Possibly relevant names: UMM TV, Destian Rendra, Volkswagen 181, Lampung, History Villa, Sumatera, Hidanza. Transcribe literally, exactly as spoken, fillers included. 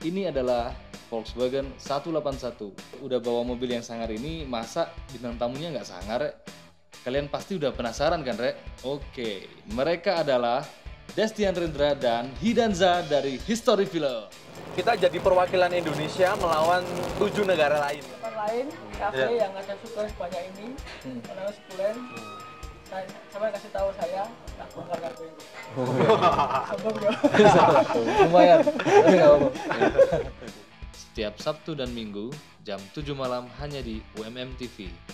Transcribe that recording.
Ini adalah Volkswagen seratus delapan puluh satu. Udah bawa mobil yang sangar ini, masa bintang tamunya nggak sangar, Rek? Kalian pasti udah penasaran kan, Rek? Oke, mereka adalah Destian Rendra dan Hidanza dari History Villa. Kita jadi perwakilan Indonesia melawan tujuh negara lain. Negara lain, kafe yeah. yang ngasih suka sebanyak ini, hmm. menangis sebulan, sampai kasih tahu saya, tak bakal ngakuin. Sombong ya? Lumayan, tapi nggak apa-apa. Setiap Sabtu dan Minggu, jam tujuh malam hanya di U M M T V.